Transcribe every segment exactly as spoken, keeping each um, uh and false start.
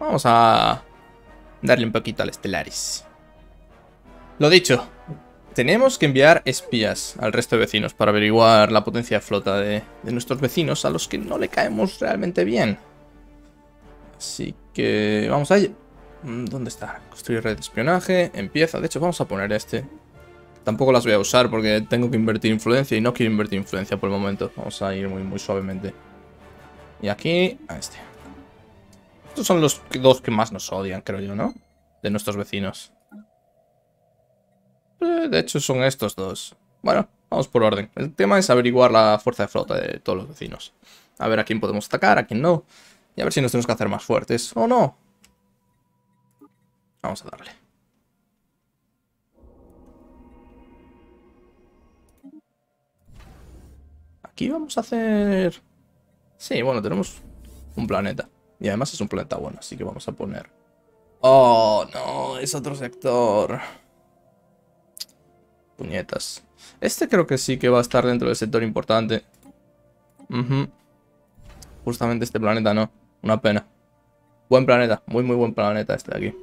Vamos a darle un poquito al Stellaris. Lo dicho, tenemos que enviar espías al resto de vecinos para averiguar la potencia de flota de, de nuestros vecinos a los que no le caemos realmente bien. Así que vamos a ello. ¿Dónde está? Construir red de espionaje. Empieza. De hecho, vamos a poner este. Tampoco las voy a usar porque tengo que invertir influencia y no quiero invertir influencia por el momento. Vamos a ir muy, muy suavemente. Y aquí, a este. Estos son los dos que más nos odian, creo yo, ¿no? De nuestros vecinos. Eh, de hecho, son estos dos. Bueno, vamos por orden. El tema es averiguar la fuerza de flota de todos los vecinos. A ver a quién podemos atacar, a quién no. Y a ver si nos tenemos que hacer más fuertes o no. Vamos a darle. Aquí vamos a hacer... Sí, bueno, tenemos un planeta. Y además es un planeta bueno, así que vamos a poner... ¡Oh, no! Es otro sector. Puñetas. Este creo que sí que va a estar dentro del sector importante. Uh-huh. Justamente este planeta no. Una pena. Buen planeta. Muy, muy buen planeta este de aquí.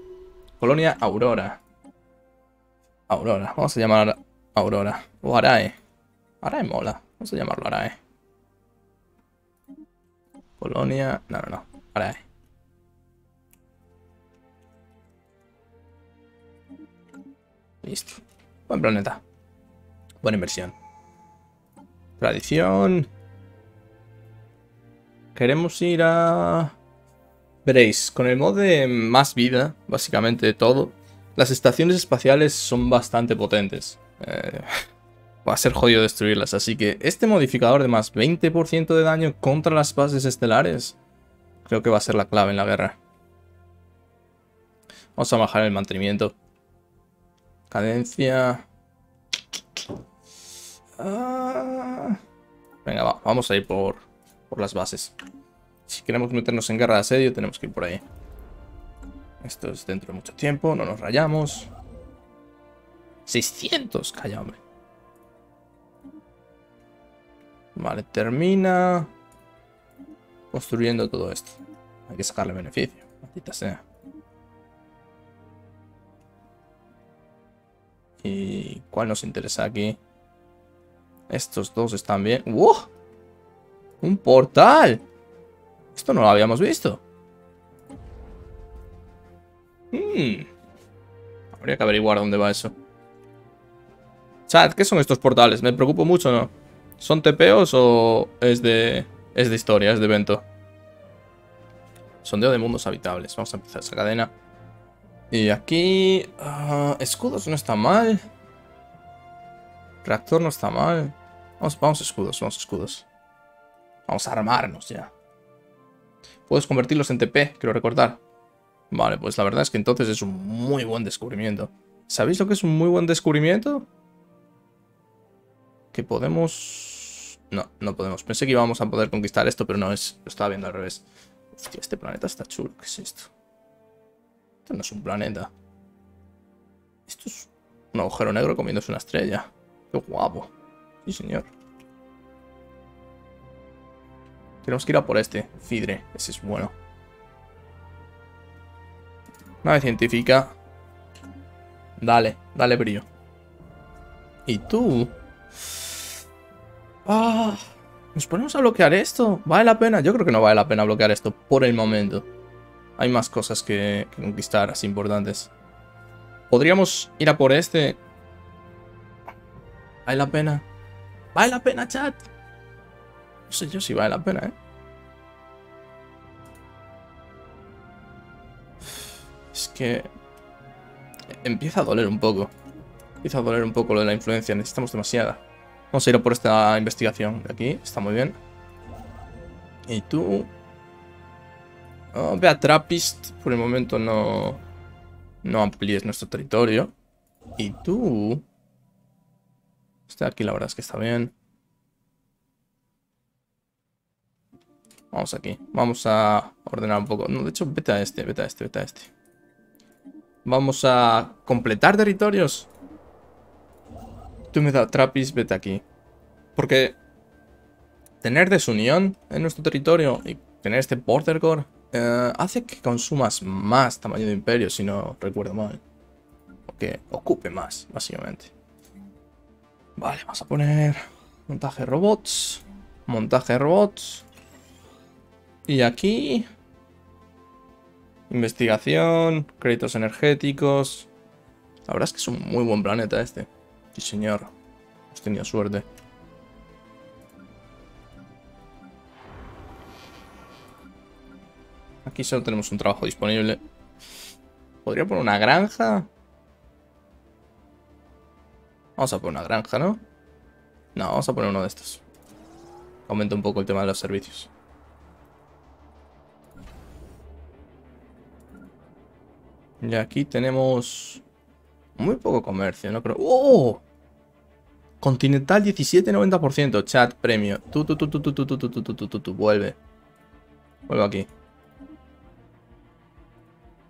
Colonia Aurora. Aurora. Vamos a llamar Aurora. O Arae. Arae mola. Vamos a llamarlo Arae. Colonia... No, no, no. Arae. Listo. Buen planeta. Buena inversión. Tradición. Queremos ir a... Veréis, con el mod de más vida, básicamente de todo, las estaciones espaciales son bastante potentes. Eh... Va a ser jodido destruirlas, así que este modificador de más veinte por ciento de daño contra las bases estelares creo que va a ser la clave en la guerra. Vamos a bajar el mantenimiento. Cadencia. Ah... Venga, va, vamos a ir por, por las bases. Si queremos meternos en guerra de asedio, tenemos que ir por ahí. Esto es dentro de mucho tiempo, no nos rayamos. seiscientos, calla, hombre. Vale, termina construyendo todo esto. Hay que sacarle beneficio, maldita sea. ¿Y cuál nos interesa aquí? Estos dos están bien. ¡Wow! ¡Un portal! Esto no lo habíamos visto. Hmm. Habría que averiguar dónde va eso. Chat, ¿qué son estos portales? Me preocupo mucho, ¿no? ¿Son T P Os o es de, es de historia, es de evento? Sondeo de mundos habitables. Vamos a empezar esa cadena. Y aquí... Uh, escudos no está mal. Reactor no está mal. Vamos, vamos escudos, vamos escudos. Vamos a armarnos ya. Puedes convertirlos en T P, quiero recordar. Vale, pues la verdad es que entonces es un muy buen descubrimiento. ¿Sabéis lo que es un muy buen descubrimiento? Que podemos... No, no podemos. Pensé que íbamos a poder conquistar esto, pero no es... Lo estaba viendo al revés. Hostia, este planeta está chulo. ¿Qué es esto? Esto no es un planeta. Esto es un agujero negro comiéndose una estrella. ¡Qué guapo! Sí, señor. Tenemos que ir a por este. Fidre. Ese es bueno. Nave científica. Dale. Dale brillo. ¿Y tú...? Ah, ¿nos ponemos a bloquear esto? ¿Vale la pena? Yo creo que no vale la pena bloquear esto por el momento. Hay más cosas que, que conquistar, así importantes. Podríamos ir a por este. ¿Vale la pena? ¿Vale la pena, chat? No sé yo si vale la pena, ¿eh? Es que... Empieza a doler un poco. Empieza a doler un poco lo de la influencia. Necesitamos demasiada. Vamos a ir a por esta investigación de aquí. Está muy bien. Y tú... Oh, ve a Trappist. Por el momento no... No amplíes nuestro territorio. Y tú... Este de aquí la verdad es que está bien. Vamos aquí. Vamos a ordenar un poco. No, de hecho, vete a este, vete a este, vete a este. Vamos a completar territorios. Tú me das Trappist, vete aquí. Porque tener desunión en nuestro territorio y tener este border core eh, hace que consumas más tamaño de imperio, si no recuerdo mal. O que ocupe más, básicamente. Vale, vamos a poner montaje robots. Montaje robots. Y aquí... investigación, créditos energéticos... La verdad es que es un muy buen planeta este. Sí, señor. Hemos tenido suerte. Aquí solo tenemos un trabajo disponible. ¿Podría poner una granja? Vamos a poner una granja, ¿no? No, vamos a poner uno de estos. Aumenta un poco el tema de los servicios. Y aquí tenemos... muy poco comercio, ¿no? Pero... ¡oh! Continental diecisiete, noventa por ciento. Chat, premio. Tú, tú, tú, tú, tú, tú, tú, tú, tú, tú, tú. Vuelve. Vuelve aquí.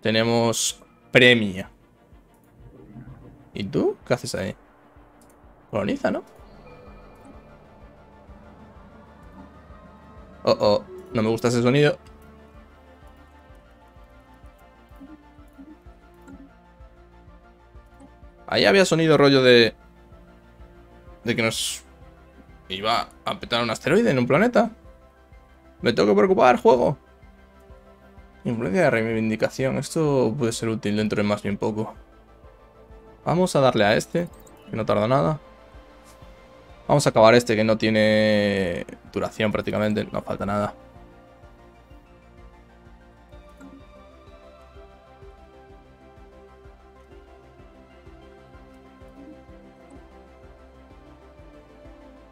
Tenemos premio. ¿Y tú? ¿Qué haces ahí? Coloniza, ¿no? Oh, oh. No me gusta ese sonido. Ahí había sonido rollo de... de que nos... iba a petar un asteroide en un planeta. Me tengo que preocupar, juego. Influencia de reivindicación. Esto puede ser útil dentro de más bien poco. Vamos a darle a este, que no tarda nada. Vamos a acabar este, que no tiene duración prácticamente. No falta nada.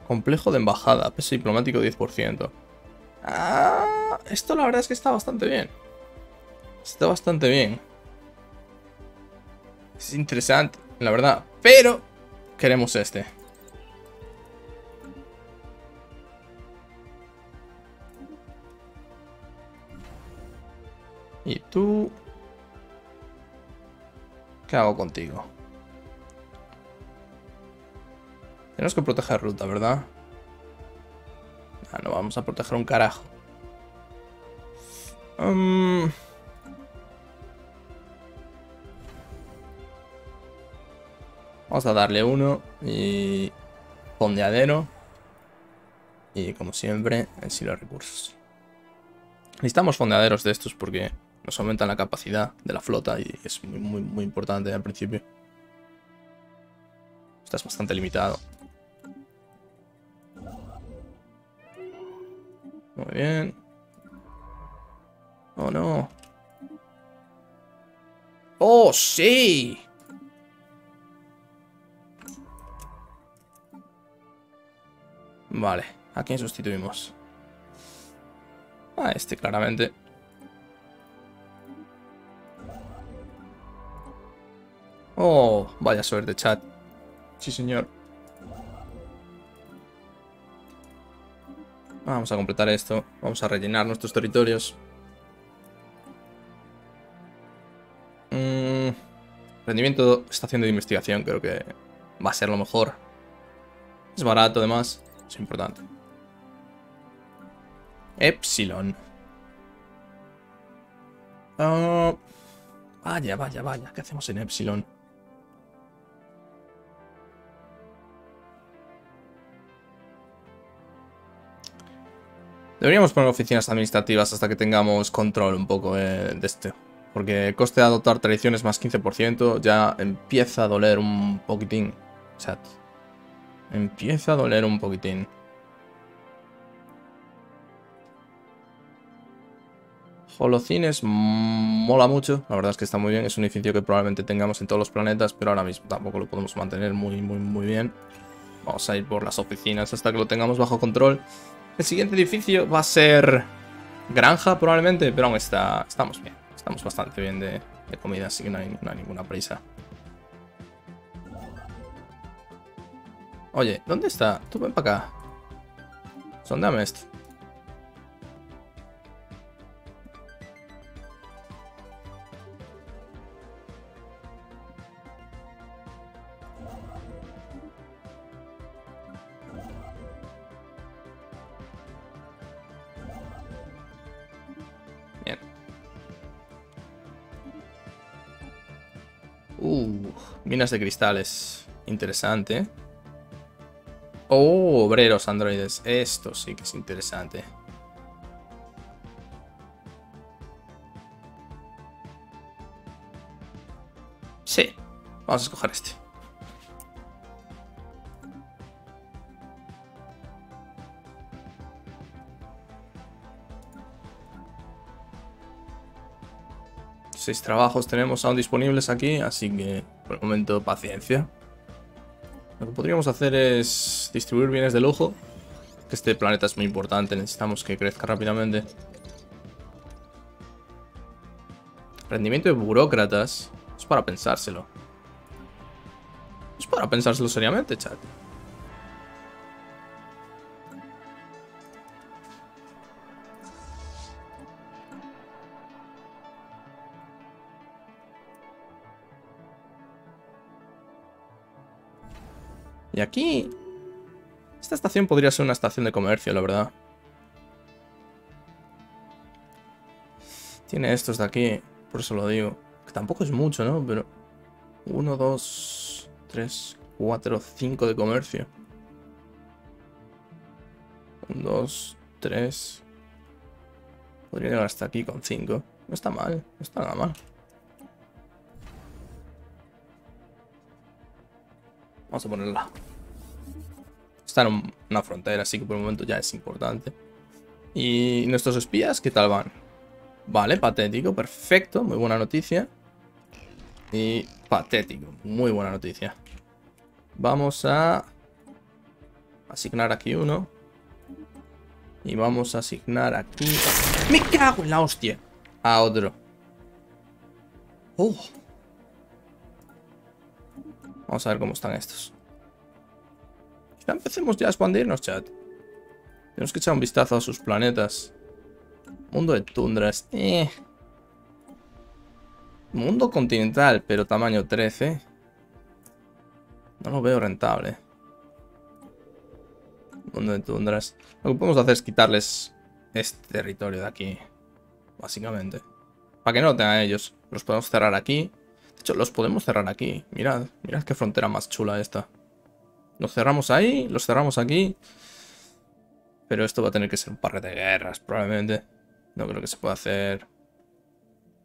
Complejo de embajada, peso diplomático diez por ciento. Ah, esto la verdad es que está bastante bien. Está bastante bien. Es interesante, la verdad. Pero queremos este. ¿Y tú? ¿Qué hago contigo? Tenemos que proteger ruta, ¿verdad? Ah, no, vamos a proteger un carajo. Um... Vamos a darle uno y... fondeadero. Y como siempre, en sí los recursos. Necesitamos fondeaderos de estos porque nos aumentan la capacidad de la flota y es muy, muy, muy importante al principio. Estás bastante limitado. Muy bien. Oh, no. ¡Oh, sí! Vale. ¿A quién sustituimos? A este, claramente. Oh, vaya suerte, chat. Sí, señor. Vamos a completar esto. Vamos a rellenar nuestros territorios. Mm, rendimiento estación de investigación, creo que va a ser lo mejor. Es barato, además. Es importante. Epsilon. Oh, vaya, vaya, vaya. ¿Qué hacemos en Epsilon? Deberíamos poner oficinas administrativas hasta que tengamos control un poco de, de este. Porque el coste de adoptar tradiciones más quince por ciento ya empieza a doler un poquitín, chat. Empieza a doler un poquitín. Holocines mola mucho. La verdad es que está muy bien. Es un edificio que probablemente tengamos en todos los planetas, pero ahora mismo tampoco lo podemos mantener muy, muy, muy bien. Vamos a ir por las oficinas hasta que lo tengamos bajo control. El siguiente edificio va a ser granja probablemente, pero aún está, estamos bien. Estamos bastante bien de, de comida, así que no hay, no hay ninguna prisa. Oye, ¿dónde está? Tú ven para acá. Sondame esto. Uh, minas de cristales. Interesante. Oh, obreros androides. Esto sí que es interesante. Sí, vamos a escoger este. Seis trabajos tenemos aún disponibles aquí, así que por el momento paciencia. Lo que podríamos hacer es distribuir bienes de lujo. Este planeta es muy importante, necesitamos que crezca rápidamente. Rendimiento de burócratas. Es para pensárselo. Es para pensárselo seriamente, chat. Y aquí... esta estación podría ser una estación de comercio, la verdad. Tiene estos de aquí, por eso lo digo. Que tampoco es mucho, ¿no? Pero... uno, dos, tres, cuatro, cinco de comercio. Uno, dos, tres... podría llegar hasta aquí con cinco. No está mal, no está nada mal. Vamos a ponerla. Está en una frontera, así que por el momento ya es importante. ¿Y nuestros espías qué tal van? Vale, patético, perfecto, muy buena noticia. Y patético, muy buena noticia. Vamos a asignar aquí uno. Y vamos a asignar aquí... ¡me cago en la hostia! A otro. ¡Oh! Vamos a ver cómo están estos. Quizá empecemos ya a expandirnos, chat. Tenemos que echar un vistazo a sus planetas. Mundo de tundras. Eh. Mundo continental, pero tamaño trece. No lo veo rentable. Mundo de tundras. Lo que podemos hacer es quitarles este territorio de aquí. Básicamente. Para que no lo tengan ellos. Los podemos cerrar aquí. De hecho, los podemos cerrar aquí. Mirad, mirad qué frontera más chula esta. Los cerramos ahí, los cerramos aquí. Pero esto va a tener que ser un par de guerras, probablemente. No creo que se pueda hacer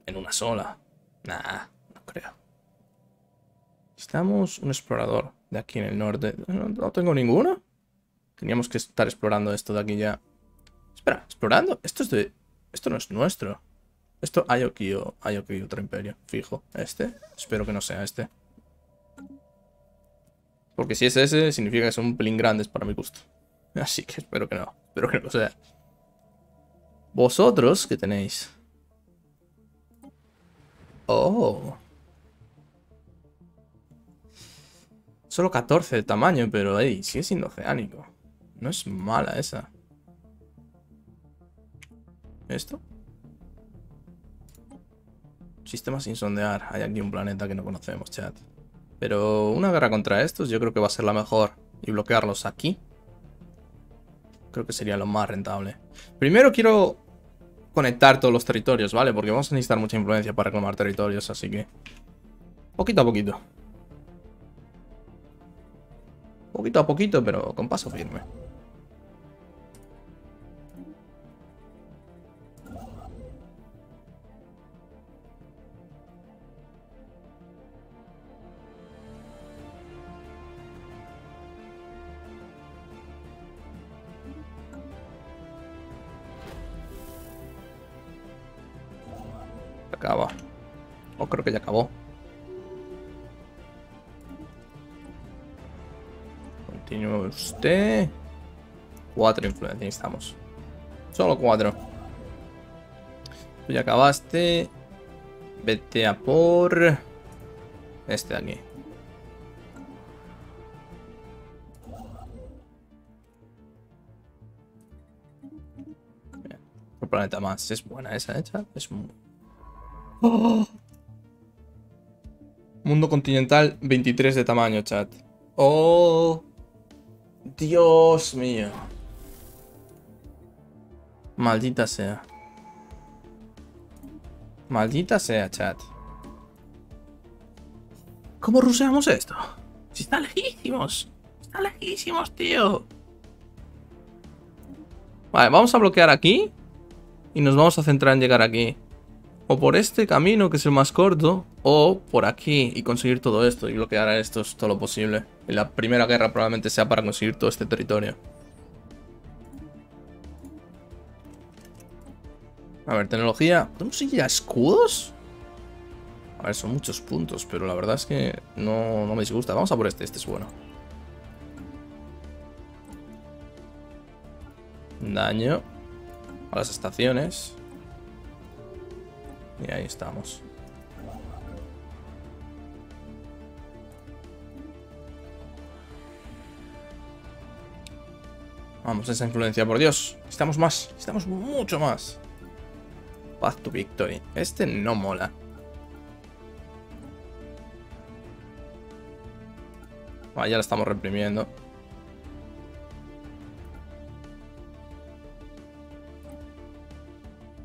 en una sola. Nah, no creo. Necesitamos un explorador de aquí en el norte. No, no tengo ninguno. Teníamos que estar explorando esto de aquí ya. Espera, explorando. Esto es de... esto no es nuestro. Esto hay aquí, o, hay aquí otro imperio, fijo. Este, espero que no sea este. Porque si es ese, significa que son un pelín grandes para mi gusto. Así que espero que no, espero que no lo sea. Vosotros, ¿qué tenéis? Oh. Solo catorce de tamaño, pero ahí hey, sigue siendo oceánico. No es mala esa. ¿Esto? Sistema sin sondear. Hay aquí un planeta que no conocemos, chat. Pero una guerra contra estos yo creo que va a ser la mejor. Y bloquearlos aquí creo que sería lo más rentable. Primero quiero conectar todos los territorios, ¿vale? Porque vamos a necesitar mucha influencia para reclamar territorios, así que... poquito a poquito. Poquito a poquito, pero con paso firme. Acaba. Oh, creo que ya acabó. Continúe usted. Cuatro influencias necesitamos. Solo cuatro. Tú ya acabaste. Vete a por... este de aquí. Bien. Un planeta más. Es buena esa hecha. Es muy... oh. Mundo continental, veintitrés de tamaño, chat. Oh, Dios mío. Maldita sea. Maldita sea, chat. ¿Cómo ruseamos esto? Si está lejísimos. Está lejísimos, tío. Vale, vamos a bloquear aquí. Y nos vamos a centrar en llegar aquí. O por este camino, que es el más corto, o por aquí y conseguir todo esto y bloquear a estos todo lo posible. Y la primera guerra probablemente sea para conseguir todo este territorio. A ver, tecnología. ¿Tenemos ya escudos? A ver, son muchos puntos, pero la verdad es que no, no me disgusta. Vamos a por este, este es bueno. Daño a las estaciones. Y ahí estamos. Vamos, esa influencia, por Dios. Necesitamos más, necesitamos mucho más. Path to Victory. Este no mola. Vale, ya la estamos reprimiendo.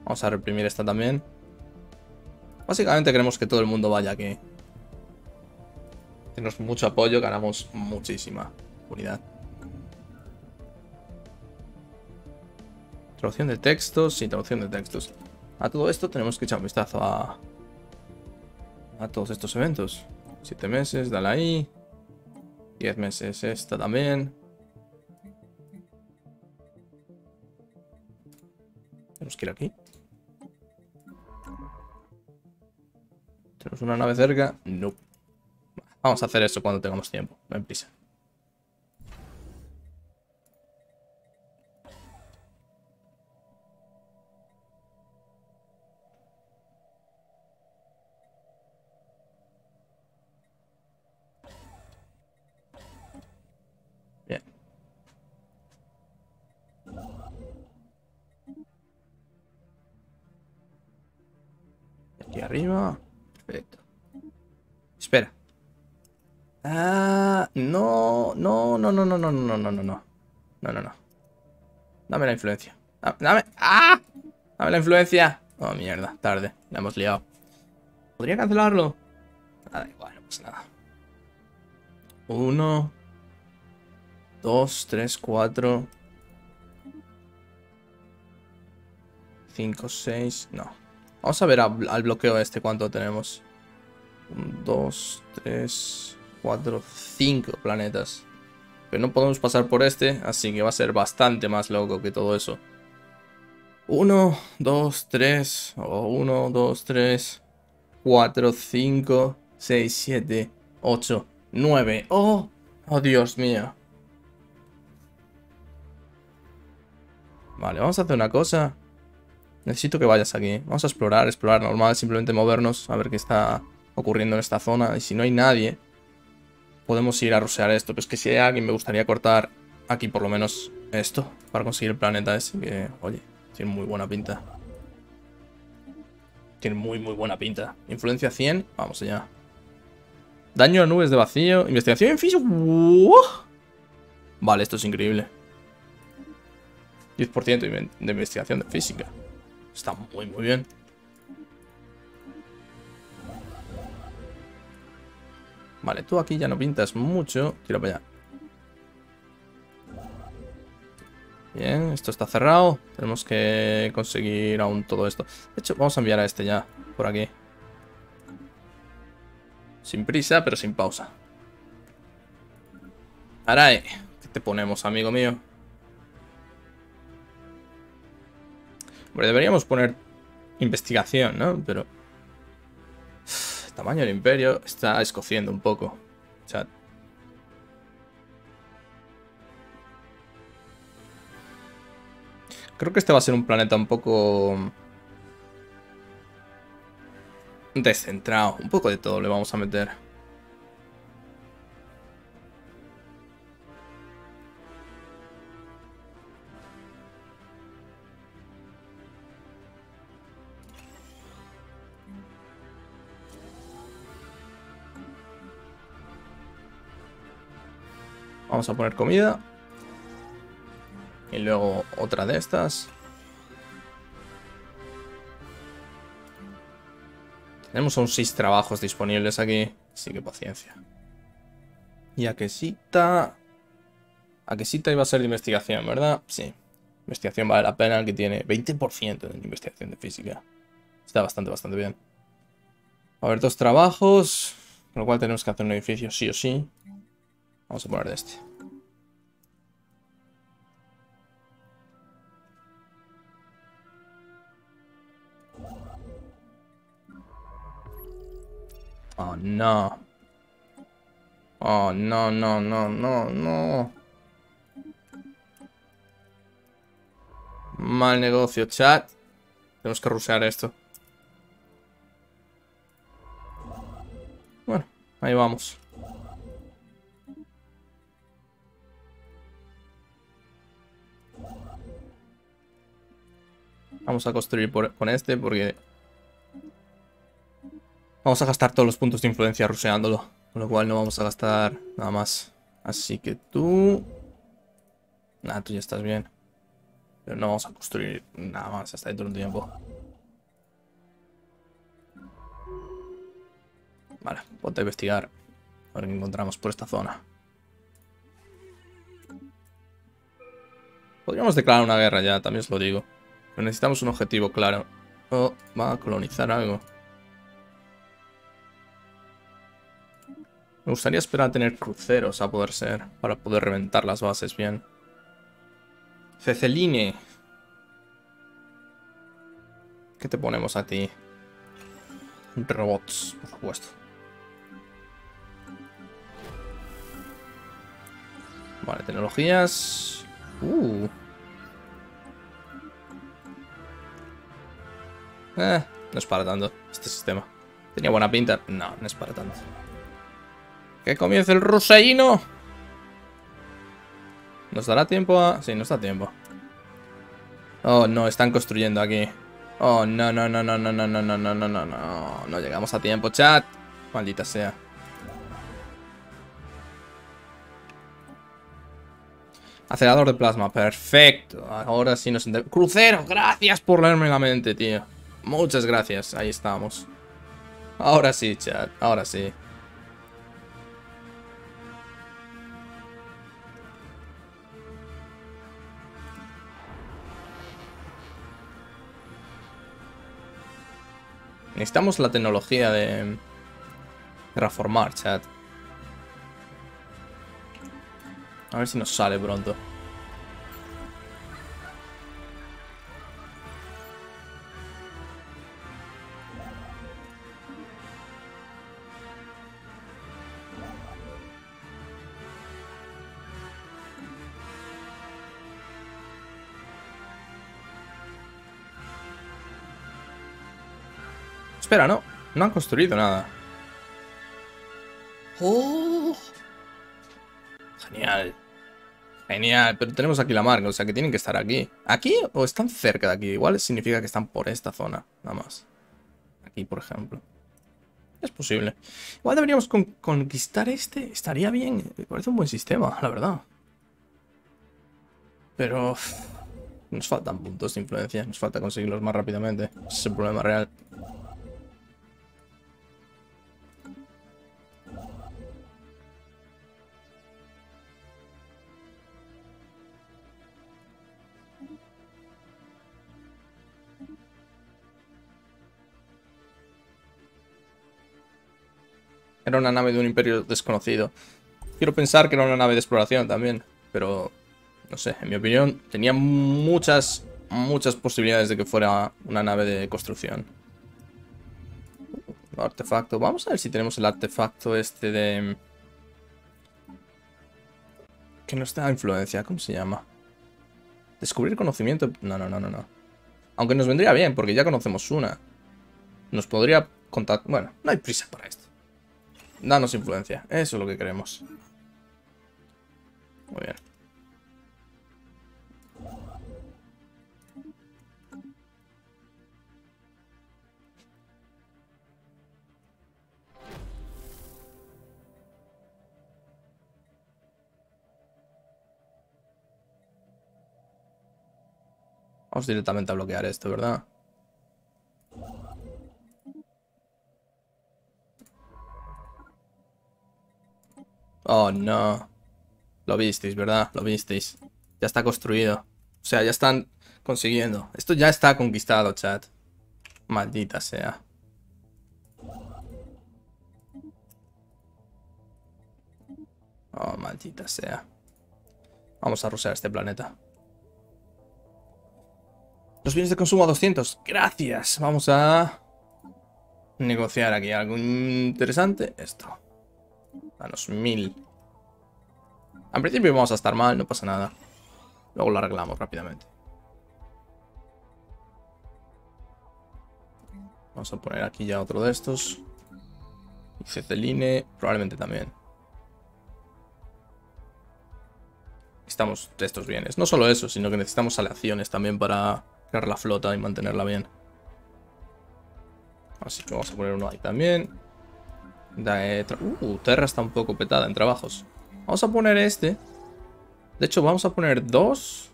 Vamos a reprimir esta también. Básicamente queremos que todo el mundo vaya aquí. Tenemos mucho apoyo, ganamos muchísima unidad. Traducción de textos, sí, traducción de textos. A todo esto tenemos que echar un vistazo a, a todos estos eventos. Siete meses, dale ahí. Diez meses, esta también. Tenemos que ir aquí. ¿Tenemos una nave cerca? No. Vamos a hacer eso cuando tengamos tiempo. No hay prisa. Bien. Aquí arriba. Perfecto. Espera. Ah, no, no, no, no, no, no, no, no, no, no. No, no, no. Dame la influencia. Dame. ¡Ah! Dame la influencia. Oh, mierda. Tarde. La hemos liado. ¿Podría cancelarlo? Nada, igual, no pasa nada. Uno. Dos, tres, cuatro. Cinco, seis. No. Vamos a ver al bloqueo este cuánto tenemos. uno, dos, tres, cuatro, cinco planetas. Pero no podemos pasar por este, así que va a ser bastante más loco que todo eso. uno, dos, tres. O uno, dos, tres, cuatro, cinco, seis, siete, ocho, nueve. ¡Oh! ¡Oh, Dios mío! Vale, vamos a hacer una cosa. Necesito que vayas aquí. Vamos a explorar, explorar normal, simplemente movernos, a ver qué está ocurriendo en esta zona. Y si no hay nadie, podemos ir a rusear esto. Pero es que si hay alguien, me gustaría cortar aquí por lo menos esto para conseguir el planeta ese, que, oye, tiene muy buena pinta. Tiene muy, muy buena pinta. Influencia cien, vamos allá. Daño a nubes de vacío. Investigación en físico. Vale, esto es increíble. diez por ciento de investigación de física. Está muy, muy bien. Vale, tú aquí ya no pintas mucho. Tira para allá. Bien, esto está cerrado. Tenemos que conseguir aún todo esto. De hecho, vamos a enviar a este ya, por aquí. Sin prisa, pero sin pausa. Arae, ¿qué te ponemos, amigo mío? Hombre, deberíamos poner investigación, ¿no? Pero... tamaño del imperio está escociendo un poco, chat. Creo que este va a ser un planeta un poco descentrado, un poco de todo le vamos a meter. Vamos a poner comida. Y luego otra de estas. Tenemos aún seis trabajos disponibles aquí. Así que paciencia. Y a quesita... A quesita iba a ser de investigación, ¿verdad? Sí. Investigación vale la pena, que tiene veinte por ciento de investigación de física. Está bastante, bastante bien. A ver, dos trabajos. Con lo cual tenemos que hacer un edificio sí o sí. Vamos a poner de este. Oh, no. Oh, no, no, no, no, no. Mal negocio, chat. Tenemos que rushear esto. Bueno, ahí vamos. Vamos a construir por, con este porque... Vamos a gastar todos los puntos de influencia ruseándolo. Con lo cual no vamos a gastar nada más. Así que tú... Nada, tú ya estás bien. Pero no vamos a construir nada más hasta dentro de un tiempo. Vale, ponte a investigar. A ver qué encontramos por esta zona. Podríamos declarar una guerra ya, también os lo digo. Pero necesitamos un objetivo claro. O va a colonizar algo. Me gustaría esperar a tener cruceros a poder ser, para poder reventar las bases bien. Ceceline. ¿Qué te ponemos a ti? Robots, por supuesto. Vale, tecnologías. Uh. Eh, no es para tanto este sistema. Tenía buena pinta. No, no es para tanto. ¡Que comience el ruseíno! ¿Nos dará tiempo a...? Sí, nos da tiempo. Oh, no, están construyendo aquí. Oh, no, no, no, no, no, no, no, no, no, no, no, no. No llegamos a tiempo, chat. Maldita sea. Acelerador de plasma, perfecto. Ahora sí nos... ¡Crucero! Gracias por leerme la mente, tío. Muchas gracias, ahí estamos. Ahora sí, chat, ahora sí. Necesitamos la tecnología de reformar, chat. A ver si nos sale pronto. Espera, no, no han construido nada. Oh. Genial. Genial, pero tenemos aquí la marca, o sea que tienen que estar aquí. ¿Aquí o están cerca de aquí? Igual significa que están por esta zona, nada más. Aquí, por ejemplo. Es posible. Igual deberíamos con conquistar este, estaría bien. Me parece un buen sistema, la verdad. Pero... Uff, nos faltan puntos de influencia, nos falta conseguirlos más rápidamente. Ese es el problema real. Era una nave de un imperio desconocido. Quiero pensar que era una nave de exploración también. Pero, no sé, en mi opinión, tenía muchas, muchas posibilidades de que fuera una nave de construcción. Artefacto. Vamos a ver si tenemos el artefacto este de... Que nos da influencia. ¿Cómo se llama? Descubrir conocimiento... No, no, no, no, no. Aunque nos vendría bien, porque ya conocemos una. Nos podría contar... Bueno, no hay prisa para esto. Danos influencia. Eso es lo que queremos. Muy bien. Vamos directamente a bloquear esto, ¿verdad? Oh, no. Lo visteis, ¿verdad? Lo visteis. Ya está construido. O sea, ya están consiguiendo. Esto ya está conquistado, chat. Maldita sea. Oh, maldita sea. Vamos a rusear este planeta. Los bienes de consumo a doscientos. Gracias. Vamos a negociar aquí algo interesante. Esto. Danos mil. Al principio vamos a estar mal, no pasa nada. Luego lo arreglamos rápidamente. Vamos a poner aquí ya otro de estos. Y Ceceline probablemente también. Necesitamos de estos bienes. No solo eso, sino que necesitamos aleaciones también para crear la flota y mantenerla bien. Así que vamos a poner uno ahí también. Uh, Terra está un poco petada en trabajos. Vamos a poner este. De hecho, vamos a poner dos.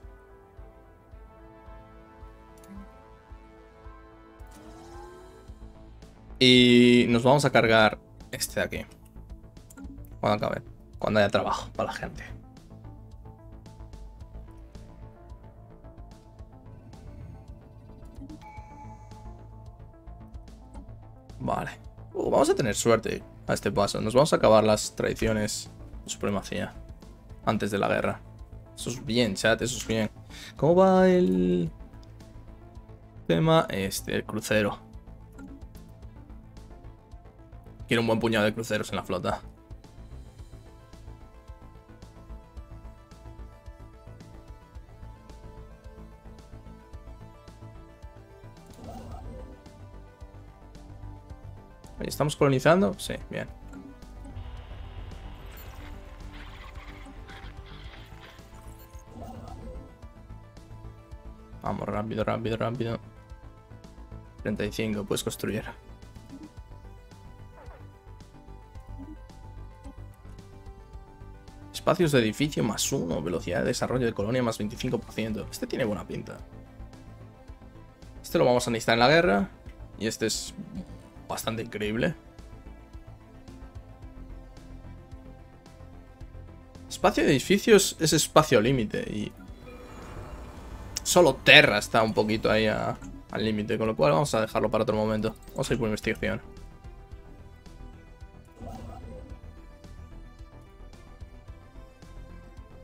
Y nos vamos a cargar este de aquí. Cuando acabe. Cuando haya trabajo para la gente. Vale. Uh, vamos a tener suerte a este paso. Nos vamos a acabar las traiciones de supremacía antes de la guerra. Eso es bien, chat. Eso es bien. ¿Cómo va el tema? Este, el crucero. Quiero un buen puñado de cruceros en la flota. ¿Estamos colonizando? Sí, bien. Vamos, rápido, rápido, rápido. treinta y cinco, puedes construir. Espacios de edificio más uno, velocidad de desarrollo de colonia más veinticinco por ciento. Este tiene buena pinta. Este lo vamos a necesitar en la guerra. Y este es bastante increíble. Espacio de edificios es espacio límite y solo Terra está un poquito ahí a, al límite, con lo cual vamos a dejarlo para otro momento. Vamos a ir por investigación.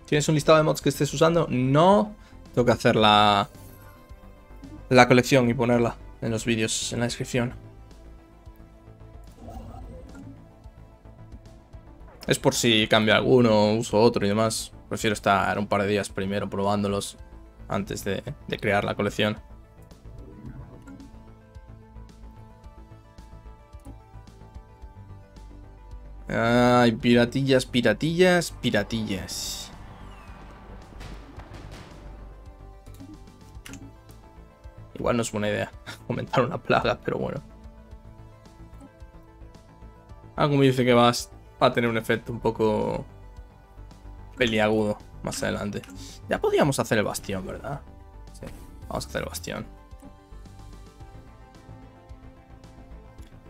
¿Tienes un listado de mods que estés usando? No. Tengo que hacer la la colección y ponerla en los vídeos, en la descripción. Es por si cambio alguno, uso otro y demás. Prefiero estar un par de días primero probándolos antes de, de crear la colección. Ay, piratillas, piratillas, piratillas. Igual no es buena idea aumentar una plaga, pero bueno. Algo me dice que vas... va a tener un efecto un poco peliagudo más adelante. Ya podríamos hacer el bastión, ¿verdad? Sí, vamos a hacer el bastión.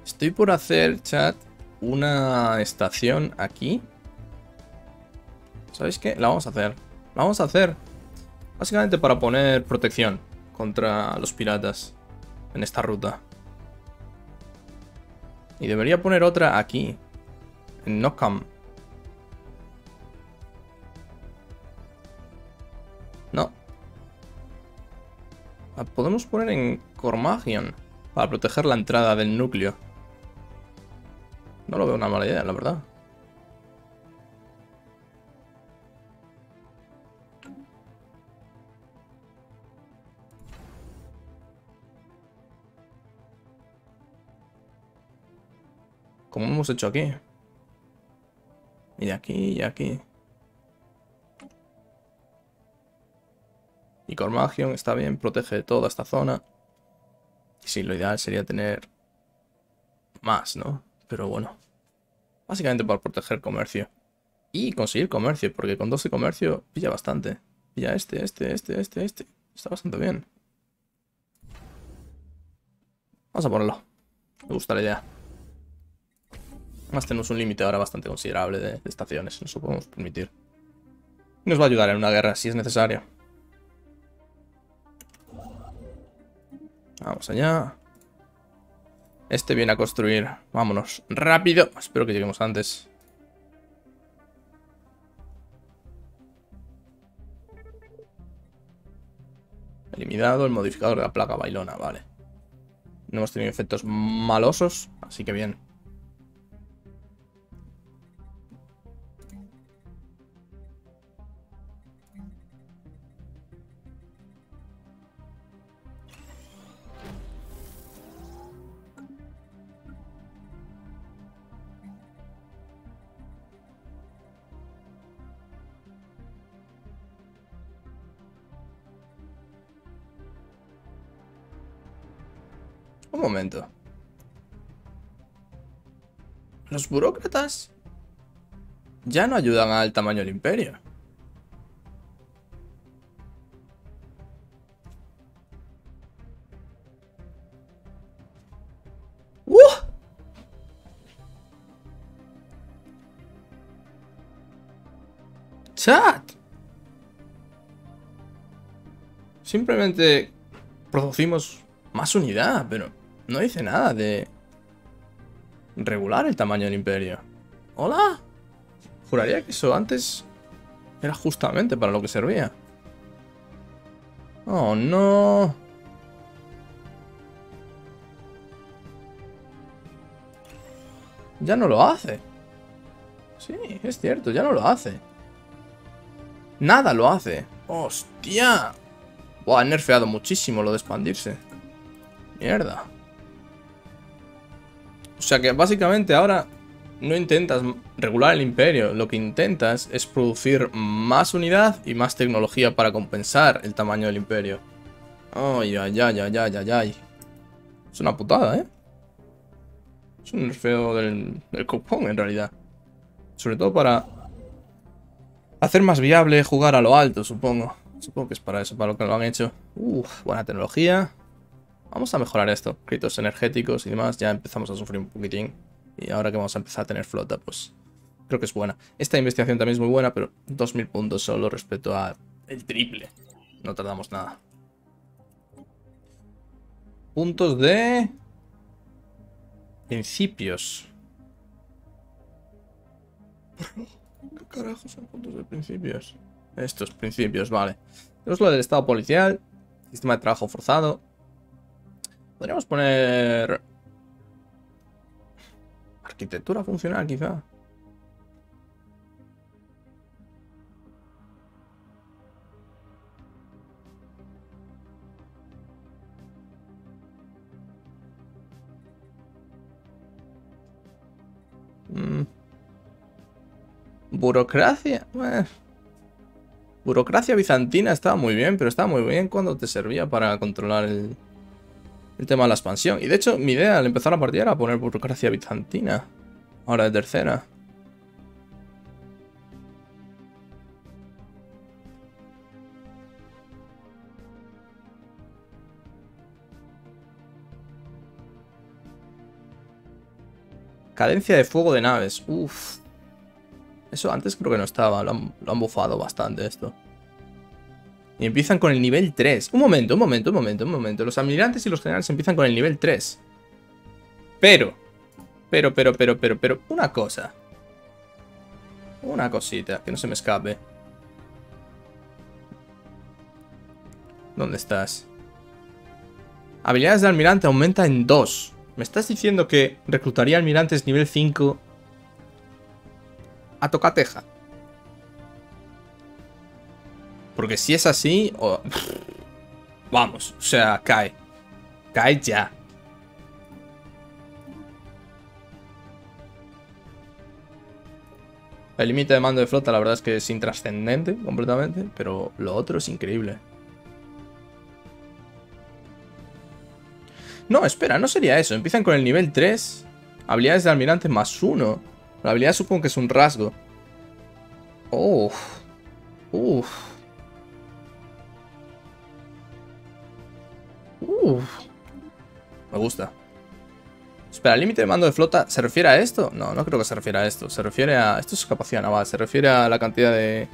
Estoy por hacer, chat, una estación aquí. ¿Sabéis qué? La vamos a hacer. La vamos a hacer. Básicamente para poner protección contra los piratas en esta ruta. Y debería poner otra aquí. No come. No. La podemos poner en Cormagion para proteger la entrada del núcleo. No lo veo una mala idea, la verdad. Como hemos hecho aquí. Y aquí, y aquí. Y Cormagion está bien, protege toda esta zona. Y sí, lo ideal sería tener más, ¿no? Pero bueno. Básicamente para proteger comercio. Y conseguir comercio, porque con doce comercio pilla bastante. Pilla este, este, este, este, este. Está bastante bien. Vamos a ponerlo. Me gusta la idea. Además tenemos un límite ahora bastante considerable de, de estaciones, nos lo podemos permitir. Nos va a ayudar en una guerra si es necesario. Vamos allá. Este viene a construir. Vámonos. Rápido. Espero que lleguemos antes. Eliminado el modificador de la placa bailona. Vale. No hemos tenido efectos malosos. Así que bien. Un momento. Los burócratas ya no ayudan al tamaño del imperio. ¡Uh! ¡Chat! Simplemente producimos más unidad, pero... no dice nada de regular el tamaño del imperio. ¿Hola? Juraría que eso antes era justamente para lo que servía. Oh, no. Ya no lo hace. Sí, es cierto, ya no lo hace. Nada lo hace. ¡Hostia! Buah, ha nerfeado muchísimo lo de expandirse. Mierda. O sea que básicamente ahora no intentas regular el imperio, lo que intentas es producir más unidad y más tecnología para compensar el tamaño del imperio. Ay, ay, ay, ay, ay, ay, ay. Es una putada, ¿eh? Es un nerfeo del, del copón en realidad. Sobre todo para hacer más viable jugar a lo alto, supongo. Supongo que es para eso, para lo que lo han hecho. Uf, buena tecnología. Vamos a mejorar esto, créditos energéticos y demás, ya empezamos a sufrir un poquitín. Y ahora que vamos a empezar a tener flota, pues creo que es buena. Esta investigación también es muy buena, pero dos mil puntos solo respecto a el triple. No tardamos nada. Puntos de... principios. ¿Qué carajo son puntos de principios? Estos principios, vale. Tenemos lo del estado policial, sistema de trabajo forzado. Podríamos poner... arquitectura funcional, quizá. Mm. Burocracia. Bueno. Burocracia bizantina estaba muy bien, pero estaba muy bien cuando te servía para controlar el... el tema de la expansión. Y de hecho, mi idea al empezar la partida era poner burocracia bizantina. Ahora de tercera. Cadencia de fuego de naves. Uff. Eso antes creo que no estaba. Lo han, lo han bufado bastante esto. Y empiezan con el nivel tres. Un momento, un momento, un momento, un momento. Los almirantes y los generales empiezan con el nivel tres. Pero, pero, pero, pero, pero, pero, una cosa. Una cosita, que no se me escape. ¿Dónde estás? Habilidades de almirante aumenta en dos. ¿Me estás diciendo que reclutaría almirantes nivel cinco a tocateja? Porque si es así... Oh, vamos, o sea, cae. Cae ya. El límite de mando de flota la verdad es que es intrascendente completamente, pero lo otro es increíble. No, espera, no sería eso. Empiezan con el nivel tres. Habilidades de almirante más uno. La habilidad supongo que es un rasgo. Oh. Uff. Uf, me gusta. Es Espera, ¿el límite de mando de flota se refiere a esto? No, no creo que se refiera a esto. Se refiere a... Esto es su capacidad naval. Se refiere a la cantidad de,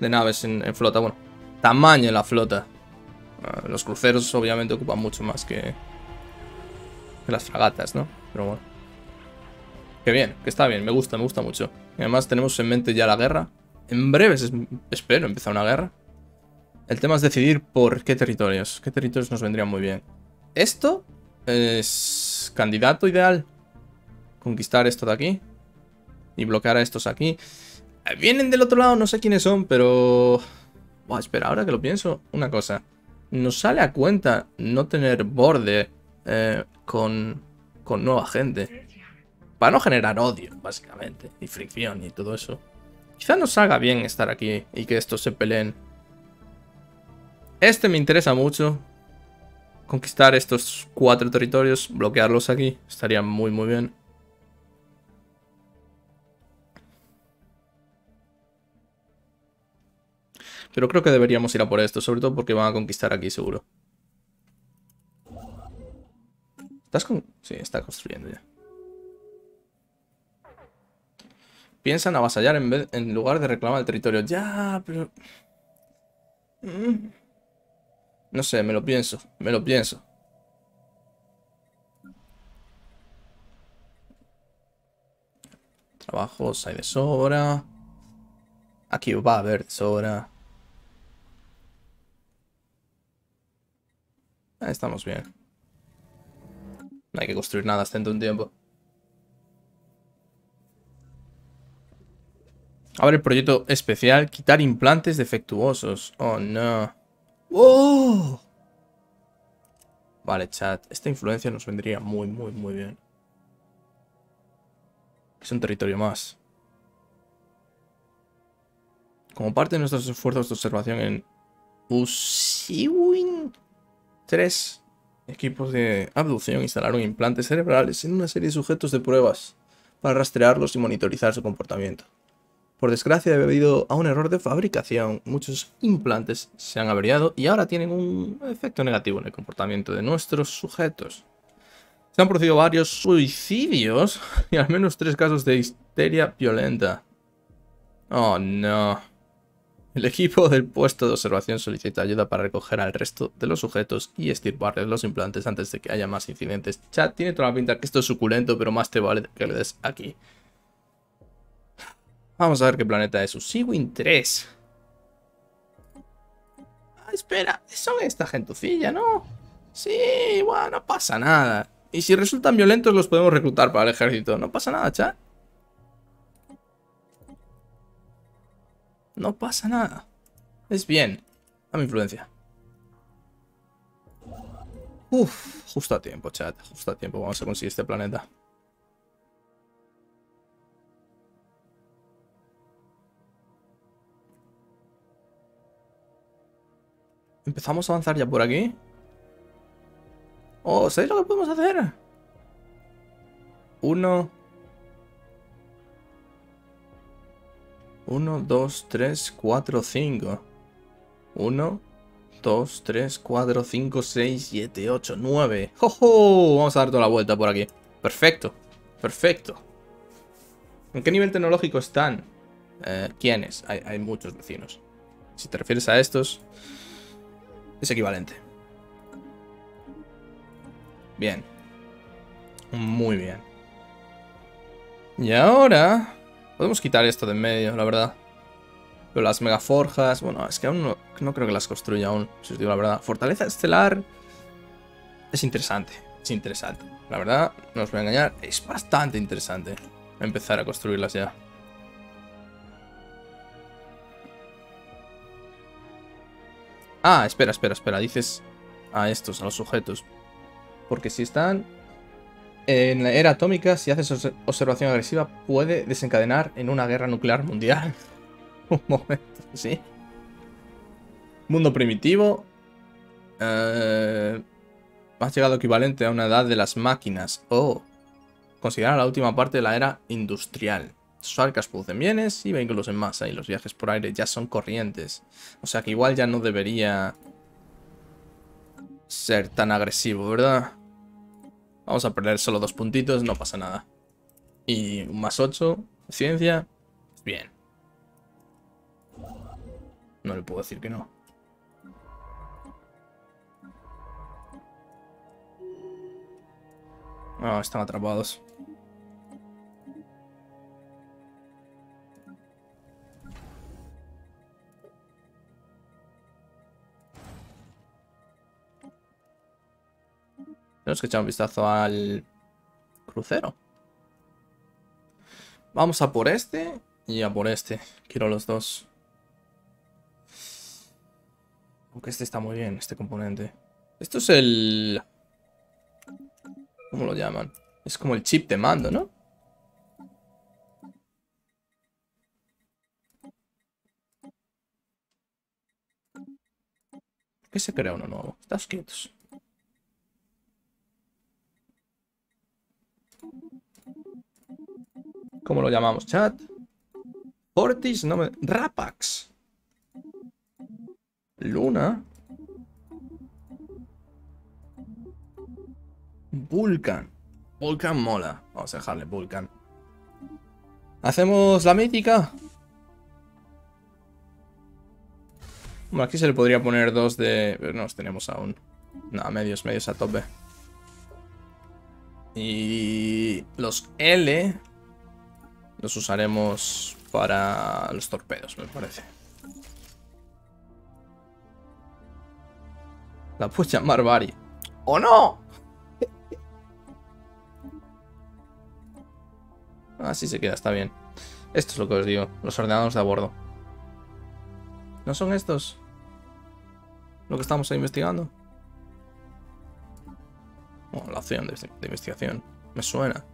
de naves en, en flota. Bueno, tamaño de la flota. Uh, los cruceros obviamente ocupan mucho más que... que las fragatas, ¿no? Pero bueno. Que bien, que está bien. Me gusta, me gusta mucho. Y además tenemos en mente ya la guerra. En breves, espero, empezar una guerra. El tema es decidir por qué territorios. ¿Qué territorios nos vendrían muy bien? Esto es candidato ideal. Conquistar esto de aquí. Y bloquear a estos aquí. Vienen del otro lado, no sé quiénes son, pero... Buah, espera, ahora que lo pienso, una cosa. Nos sale a cuenta no tener borde eh, con, con nueva gente. Para no generar odio, básicamente. Y fricción y todo eso. Quizás nos salga bien estar aquí y que estos se peleen. Este me interesa mucho. Conquistar estos cuatro territorios, bloquearlos aquí, estaría muy muy bien. Pero creo que deberíamos ir a por esto, sobre todo porque van a conquistar aquí seguro. ¿Estás con...? Sí, está construyendo ya. Piensan avasallar en, vez, en lugar de reclamar el territorio. Ya, pero... No sé, me lo pienso, me lo pienso. Trabajos hay de sobra. Aquí va a haber de sobra. Ahí estamos bien. No hay que construir nada hasta dentro de un tiempo. Ahora el proyecto especial, quitar implantes defectuosos. Oh, no. ¡Oh! Vale, chat. Esta influencia nos vendría muy, muy, muy bien. Es un territorio más. Como parte de nuestros esfuerzos de observación en Usiwin, tres equipos de abducción instalaron implantes cerebrales en una serie de sujetos de pruebas para rastrearlos y monitorizar su comportamiento. Por desgracia, debido a un error de fabricación, muchos implantes se han averiado y ahora tienen un efecto negativo en el comportamiento de nuestros sujetos. Se han producido varios suicidios y al menos tres casos de histeria violenta. Oh, no. El equipo del puesto de observación solicita ayuda para recoger al resto de los sujetos y extirparles los implantes antes de que haya más incidentes. Chat, tiene toda la pinta que esto es suculento, pero más te vale que le des aquí. Vamos a ver qué planeta es. Usiwin tres. Ah, espera. Son esta gentucilla, ¿no? Sí, bueno, no pasa nada. Y si resultan violentos los podemos reclutar para el ejército. No pasa nada, chat. No pasa nada. Es bien. A mi influencia. Uf, justo a tiempo, chat. Justo a tiempo. Vamos a conseguir este planeta. Empezamos a avanzar ya por aquí. Oh, ¿sabéis lo que podemos hacer? Uno. Uno, dos, tres, cuatro, cinco. Uno, dos, tres, cuatro, cinco, seis, siete, ocho, nueve. ¡Jo, jo! Vamos a dar toda la vuelta por aquí. Perfecto. Perfecto. ¿En qué nivel tecnológico están? Eh, ¿Quiénes? Hay, hay muchos vecinos. Si te refieres a estos... Es equivalente. Bien. Muy bien. Y ahora... Podemos quitar esto de en medio, la verdad. Pero las megaforjas... Bueno, es que aún no, no creo que las construya aún, si os digo la verdad. Fortaleza estelar... Es interesante. Es interesante. La verdad, no os voy a engañar. Es bastante interesante empezar a construirlas ya. Ah, espera, espera, espera. Dices a estos, a los sujetos. Porque si están en la era atómica, si haces observación agresiva, puede desencadenar en una guerra nuclear mundial. Un momento, sí. Mundo primitivo. Eh, has llegado equivalente a una edad de las máquinas. Oh. Considera la última parte de la era industrial. Sus arcas producen bienes y vehículos en masa y los viajes por aire ya son corrientes. O sea que igual ya no debería ser tan agresivo, ¿verdad? Vamos a perder solo dos puntitos, no pasa nada. Y un más ocho, ciencia, bien. No le puedo decir que no. Ah, están atrapados. Tenemos que echar un vistazo al crucero. Vamos a por este y a por este. Quiero los dos. Aunque este está muy bien, este componente. Esto es el... ¿Cómo lo llaman? Es como el chip de mando, ¿no? ¿Por qué se crea uno nuevo? Estás quietos. ¿Cómo lo llamamos, chat? Portis, no me... Rapax. Luna. Vulcan. Vulcan mola. Vamos a dejarle Vulcan. ¿Hacemos la mítica? Bueno, aquí se le podría poner dos de... Pero no los tenemos aún. No, medios, medios a tope. Y... los L... los usaremos para los torpedos, me parece. La puedes llamar Bari. ¡Oh, no! Así se queda, está bien. Esto es lo que os digo, los ordenadores de a bordo. ¿No son estos lo que estamos ahí investigando? Bueno, la opción de, de investigación. Me suena.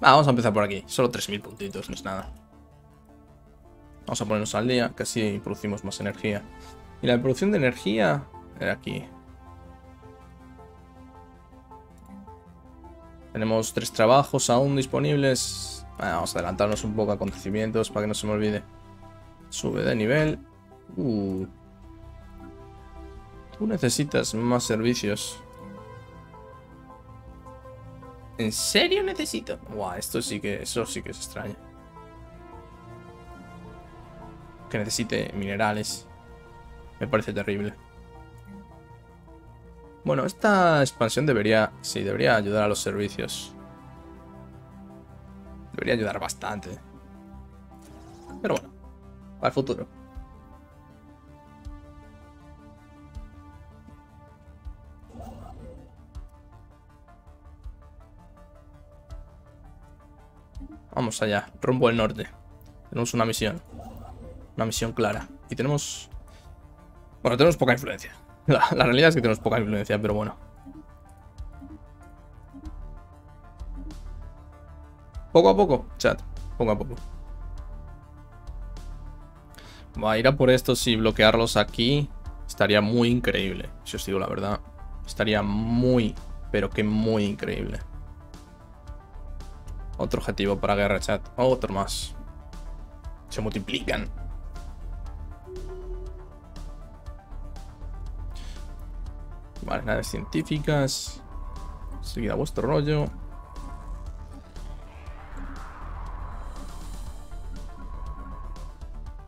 Ah, vamos a empezar por aquí. Solo tres mil puntitos, no es nada. Vamos a ponernos al día, que así producimos más energía. Y la producción de energía era aquí. Tenemos tres trabajos aún disponibles. Bueno, vamos a adelantarnos un poco a acontecimientos para que no se me olvide. Sube de nivel. Uh. Tú necesitas más servicios. ¿En serio necesito? Buah, esto sí que... eso sí que es extraño. Que necesite minerales. Me parece terrible. Bueno, esta expansión debería... sí, debería ayudar a los servicios. Debería ayudar bastante. Pero bueno. Para el futuro. Vamos allá, rumbo al norte. Tenemos una misión. Una misión clara. Y tenemos... bueno, tenemos poca influencia. La, la realidad es que tenemos poca influencia, pero bueno. Poco a poco, chat. Poco a poco. Va a ir a por estos y bloquearlos aquí. Estaría muy increíble. Si os digo la verdad. Estaría muy, pero que muy increíble. Otro objetivo para guerra, chat. Otro más. Se multiplican. Vale, naves científicas. Seguid a vuestro rollo.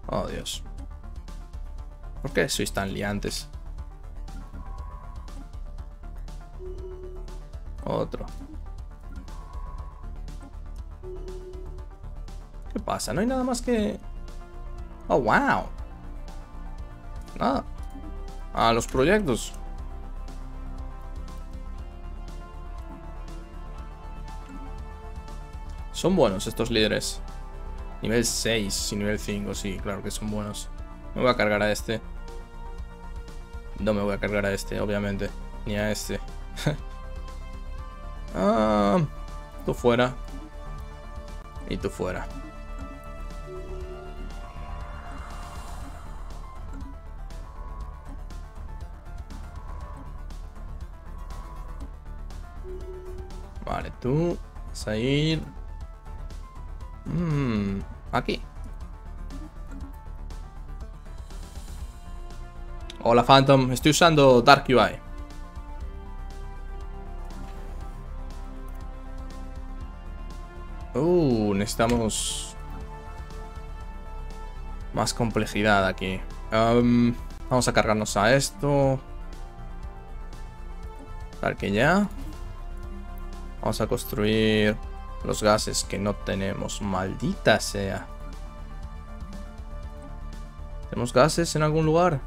Oh, Dios. ¿Por qué sois tan liantes? Otro. ¿Qué pasa? No hay nada más que... oh, wow. Nada. A los proyectos. Son buenos estos líderes. Nivel seis y nivel cinco. Sí, claro que son buenos. Me voy a cargar a este. No me voy a cargar a este, obviamente. Ni a este. Ah, tú fuera. Y tú fuera. Vale, tú vas a ir mm, aquí. Hola Phantom, estoy usando Dark U I. Uh, necesitamos más complejidad aquí. Um, vamos a cargarnos a esto. Tal que ya. Vamos a construir los gases que no tenemos. Maldita sea. ¿Tenemos gases en algún lugar?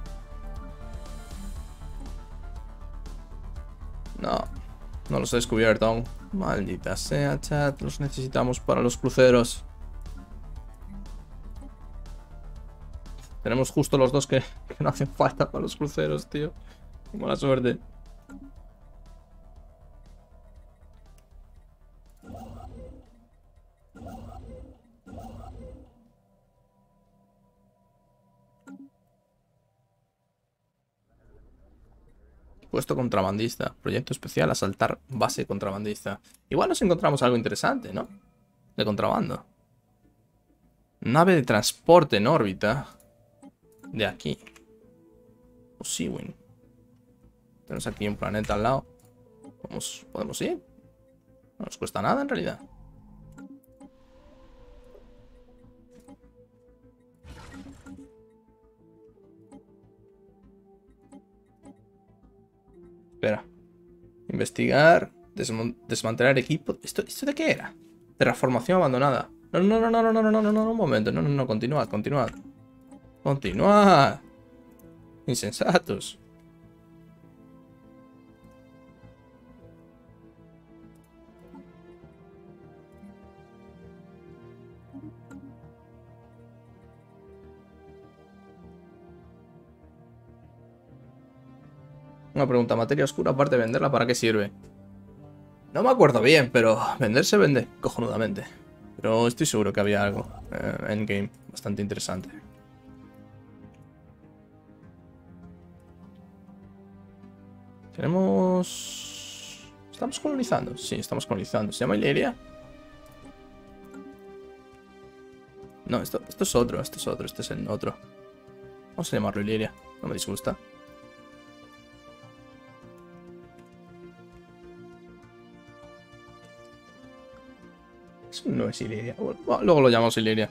No, no los he descubierto aún. Maldita sea, chat. Los necesitamos para los cruceros. Tenemos justo los dos que, que no hacen falta para los cruceros, tío. Mala suerte. Puesto contrabandista. Proyecto especial, asaltar base contrabandista. Igual nos encontramos algo interesante, ¿no? De contrabando. Nave de transporte en órbita. De aquí. Usiwin. Tenemos aquí un planeta al lado. Vamos, podemos ir. No nos cuesta nada en realidad. Espera. Investigar. Desmantelar equipo. ¿Esto, ¿Esto de qué era? Terraformación abandonada. No, no, no, no, no, no, no, no, no, un momento. No, no, no, continuad, continuad. Continuad. Insensatos. Una pregunta, materia oscura, aparte de venderla, ¿para qué sirve? No me acuerdo bien, pero vender se vende cojonudamente. Pero estoy seguro que había algo eh, endgame bastante interesante. Tenemos... ¿Estamos colonizando? Sí, estamos colonizando. ¿Se llama Iliria? No, esto, esto es otro, esto es otro, este es el otro. Vamos a llamarlo Iliria, no me disgusta. No es Iliria. Bueno, luego lo llamamos Iliria.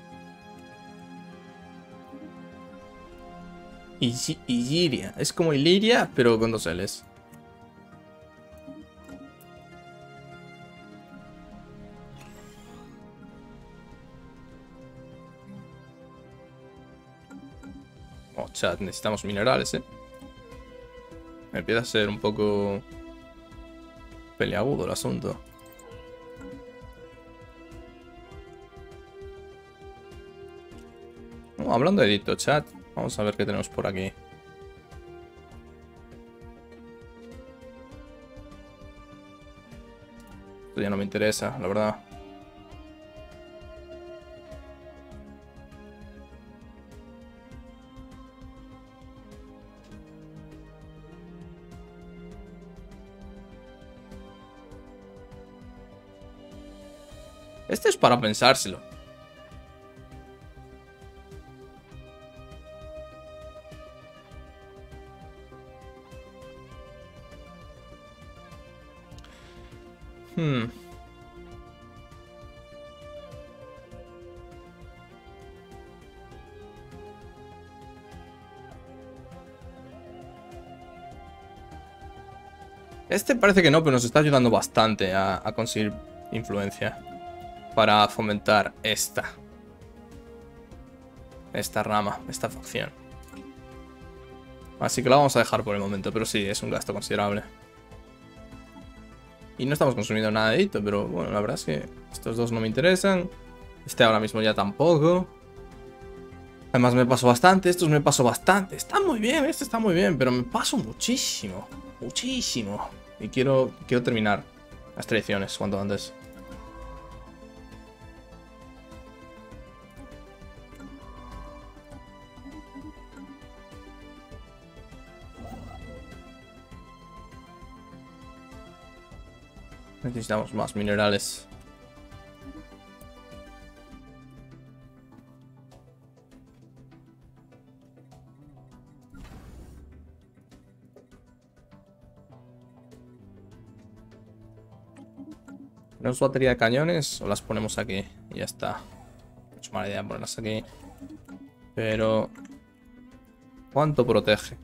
Igi Igiria. Es como Iliria, pero con dos L's. Oh, chat, necesitamos minerales, ¿eh? Me empieza a ser un poco peleagudo el asunto. Hablando de edicto, chat, vamos a ver qué tenemos por aquí. Esto ya no me interesa, la verdad. Este es para pensárselo. Hmm. Este parece que no, pero nos está ayudando bastante a, a conseguir influencia para fomentar esta esta rama, esta facción. Así que la vamos a dejar por el momento, pero sí, es un gasto considerable. Y no estamos consumiendo nada de hito, pero bueno, la verdad es que estos dos no me interesan. Este ahora mismo ya tampoco. Además me paso bastante, estos me paso bastante. Está muy bien, este está muy bien, pero me paso muchísimo. Muchísimo. Y quiero, quiero terminar las tradiciones cuanto antes. Necesitamos más minerales. Tenemos batería de cañones o las ponemos aquí y ya está. No es mala idea ponerlas aquí. Pero... ¿cuánto protege?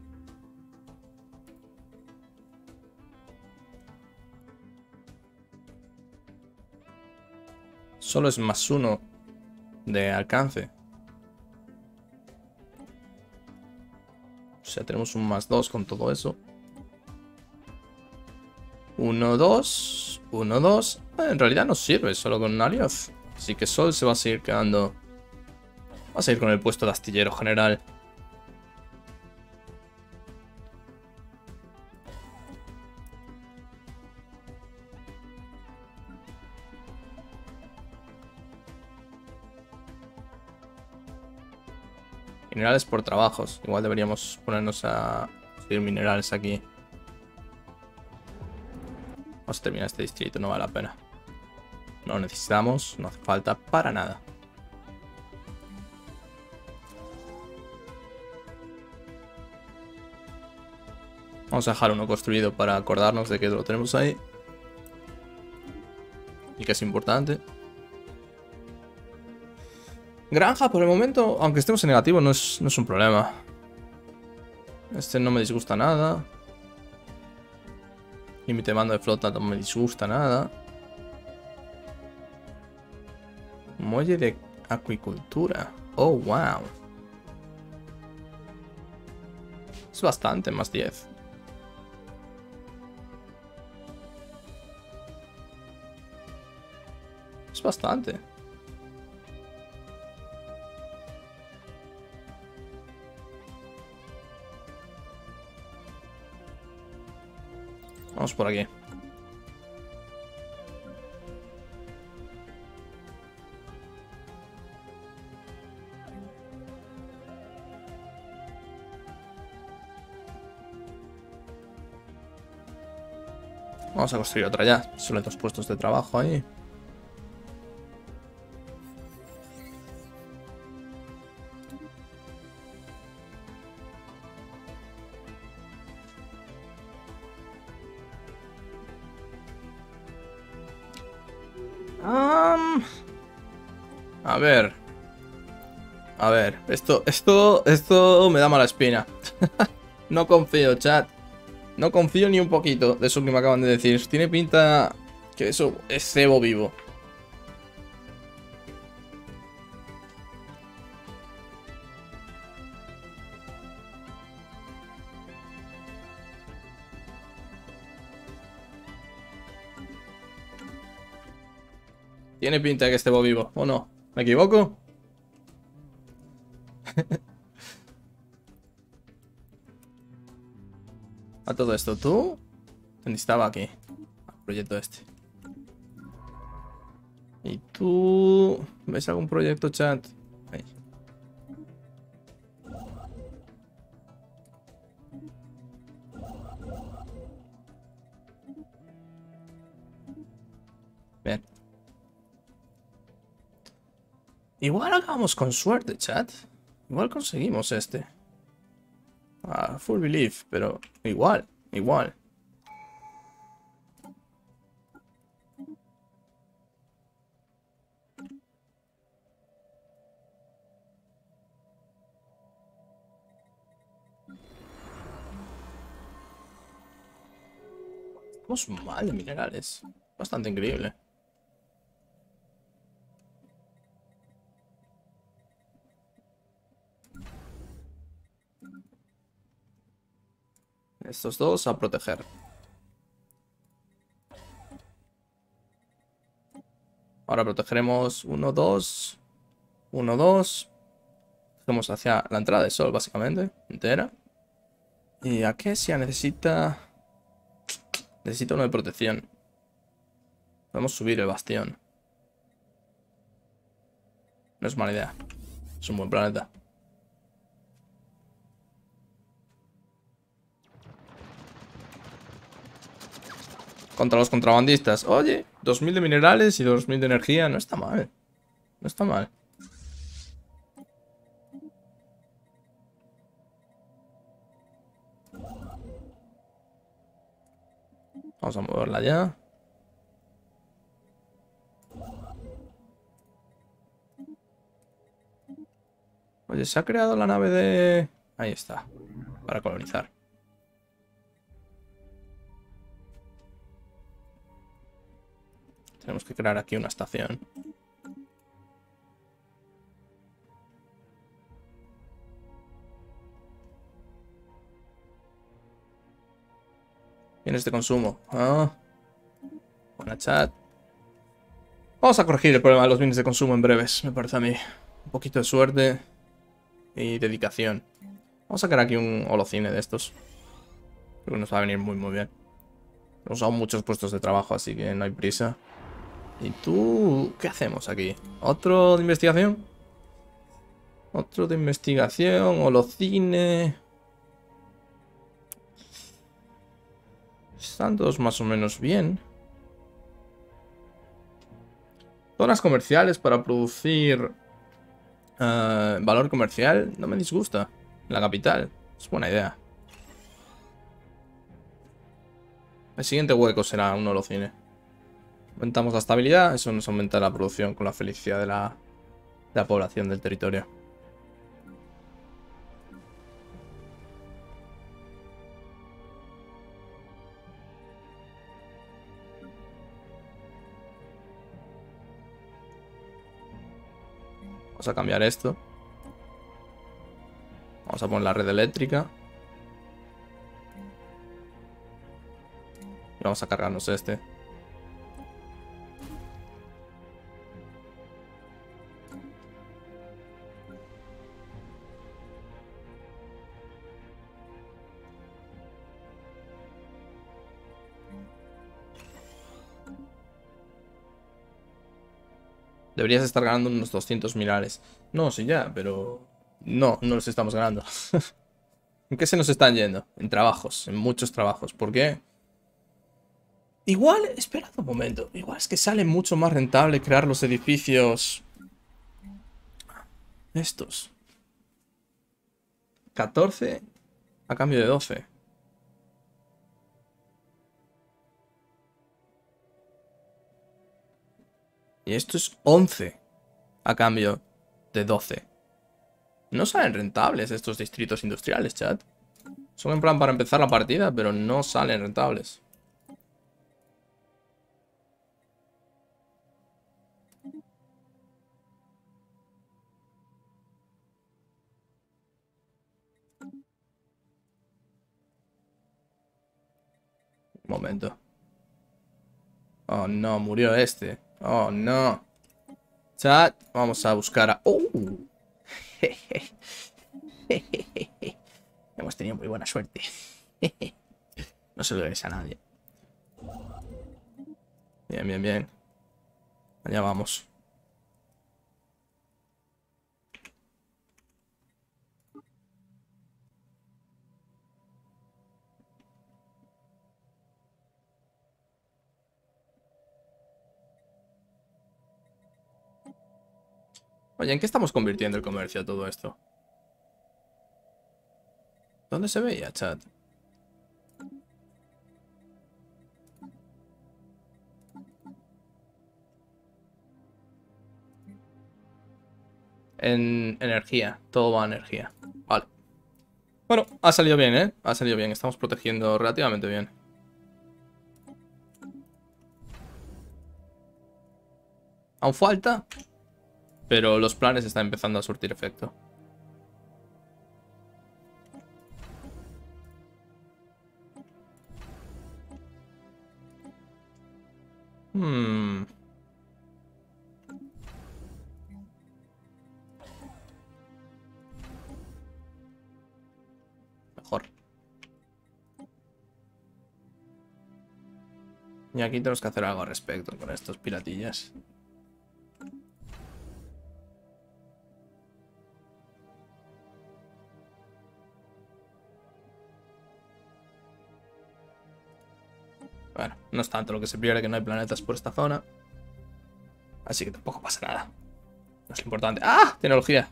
Solo es más uno de alcance. O sea, tenemos un más dos con todo eso. uno, dos, uno, dos. En realidad no sirve solo con Alioth. Así que Sol se va a seguir quedando. Va a seguir con el puesto de astillero general. Minerales por trabajos. Igual deberíamos ponernos a subir minerales aquí. Vamos a terminar este distrito, no vale la pena. No lo necesitamos, no hace falta para nada. Vamos a dejar uno construido para acordarnos de que lo tenemos ahí. Y que es importante. Granja por el momento, aunque estemos en negativo, no es, no es un problema. Este no me disgusta nada. Límite de mando de flota no me disgusta nada. Muelle de acuicultura. Oh, wow. Es bastante, más diez. Es bastante. Vamos por aquí. Vamos a construir otra ya. Solo hay dos puestos de trabajo ahí. A ver, a ver, esto, esto, esto me da mala espina. No confío, chat. No confío ni un poquito de eso que me acaban de decir. Tiene pinta que eso es cebo vivo. Tiene pinta de que es cebo vivo, ¿o no? ¿Me equivoco? A todo esto, tú te necesitaba aquí. Al proyecto este. ¿Y tú ves algún proyecto, chat? Ahí. Bien. Igual acabamos con suerte, chat. Igual conseguimos este. Ah, full belief, pero igual, igual. Estamos mal de minerales. Bastante increíble. Estos dos a proteger. Ahora protegeremos uno, dos, uno, dos. Vamos hacia la entrada de Sol, básicamente, entera. Y a Kessia necesita... necesita uno de protección. Podemos subir el bastión. No es mala idea. Es un buen planeta. Contra los contrabandistas. Oye, dos mil de minerales y dos mil de energía. No está mal. No está mal. Vamos a moverla ya. Oye, se ha creado la nave de... Ahí está, para colonizar. Tenemos que crear aquí una estación. Tienes de consumo. Ah. Buena chat. Vamos a corregir el problema de los bienes de consumo en breves, me parece a mí. Un poquito de suerte y dedicación. Vamos a sacar aquí un holocine de estos. Creo que nos va a venir muy muy bien. Nos han dado muchos puestos de trabajo, así que no hay prisa. ¿Y tú? ¿Qué hacemos aquí? ¿Otro de investigación? Otro de investigación, holocine... Están todos más o menos bien. Zonas comerciales para producir uh, valor comercial. No me disgusta. La capital. Es buena idea. El siguiente hueco será un holocine. Aumentamos la estabilidad. Eso nos aumenta la producción con la felicidad de la, de la población del territorio. Vamos a cambiar esto. Vamos a poner la red eléctrica. Y vamos a cargarnos este. Deberías estar ganando unos doscientos milares. No, sí ya, pero... No, no los estamos ganando. ¿En qué se nos están yendo? En trabajos, en muchos trabajos. ¿Por qué? Igual, esperad un momento. Igual es que sale mucho más rentable crear los edificios... Estos. catorce a cambio de doce. Y esto es once a cambio de doce. No salen rentables estos distritos industriales, chat. Son en plan para empezar la partida, pero no salen rentables. Un momento. Oh, no, murió este. Oh, no. Chat, vamos a buscar a... ¡Oh! Hemos tenido muy buena suerte. No se lo debes a nadie. Bien, bien, bien. Allá vamos. Oye, ¿en qué estamos convirtiendo el comercio a todo esto? ¿Dónde se veía, chat? En energía. Todo va a energía. Vale. Bueno, ha salido bien, ¿eh? Ha salido bien. Estamos protegiendo relativamente bien. ¿Aún falta? Pero los planes están empezando a surtir efecto. Hmm. Mejor. Y aquí tenemos que hacer algo al respecto con estos piratillas. Bueno, no es tanto lo que se pierde, que no hay planetas por esta zona. Así que tampoco pasa nada. No es lo importante. ¡Ah! Tecnología.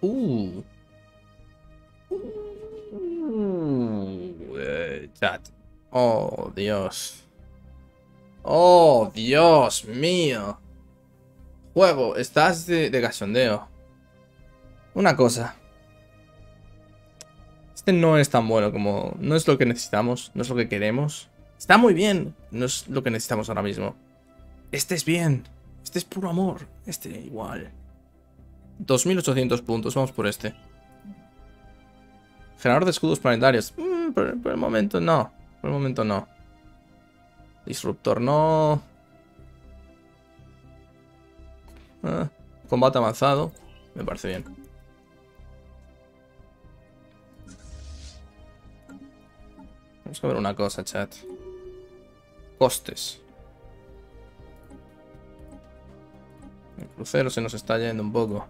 Uh. Uh. Eh, chat. Oh, Dios. Oh, Dios mío. Juego, estás de, de gasondeo. una cosa. Este no es tan bueno como... No es lo que necesitamos, no es lo que queremos. Está muy bien, no es lo que necesitamos ahora mismo. Este es bien. Este es puro amor. Este igual. dos mil ochocientos puntos, vamos por este. Generador de escudos planetarios. Mm, por, por el momento no. Por el momento no. Disruptor no. Ah, combate avanzado. Me parece bien. Vamos a ver una cosa, chat. Costes. El crucero se nos está yendo un poco.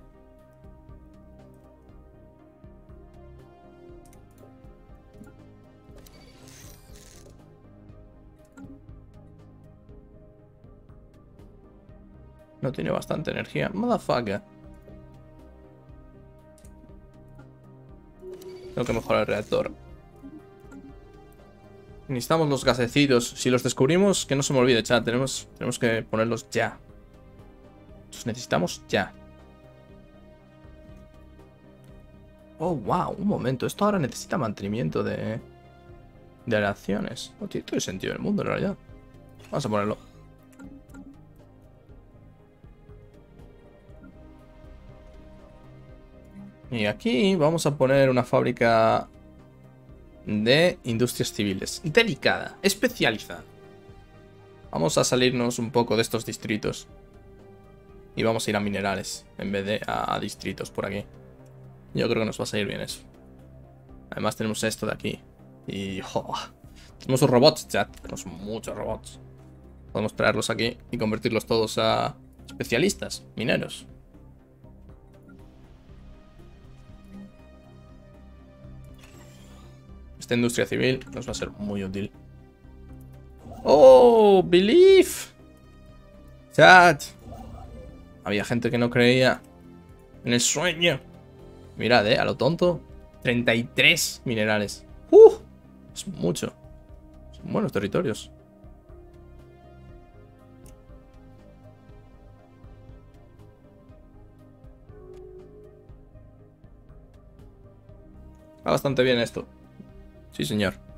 No tiene bastante energía. Motherfucker. Tengo que mejorar el reactor. Necesitamos los gasecitos. Si los descubrimos, que no se me olvide, chat. Tenemos, tenemos que ponerlos ya. Los necesitamos ya. Oh, wow. Un momento. Esto ahora necesita mantenimiento de... de aleaciones. No tiene todo el sentido del mundo, en realidad. Vamos a ponerlo. Y aquí vamos a poner una fábrica de industrias civiles. Delicada, especializada. Vamos a salirnos un poco de estos distritos. Y vamos a ir a minerales en vez de a distritos por aquí. Yo creo que nos va a salir bien eso. Además tenemos esto de aquí. Y... Oh, tenemos robots, chat. Tenemos muchos robots. Podemos traerlos aquí y convertirlos todos a especialistas, mineros. Esta industria civil nos va a ser muy útil. ¡Oh! ¡Belief! ¡Chat! Había gente que no creía en el sueño. Mirad, eh, a lo tonto. treinta y tres minerales. ¡Uh! Es mucho. Son buenos territorios. Está bastante bien esto. Sí, señor.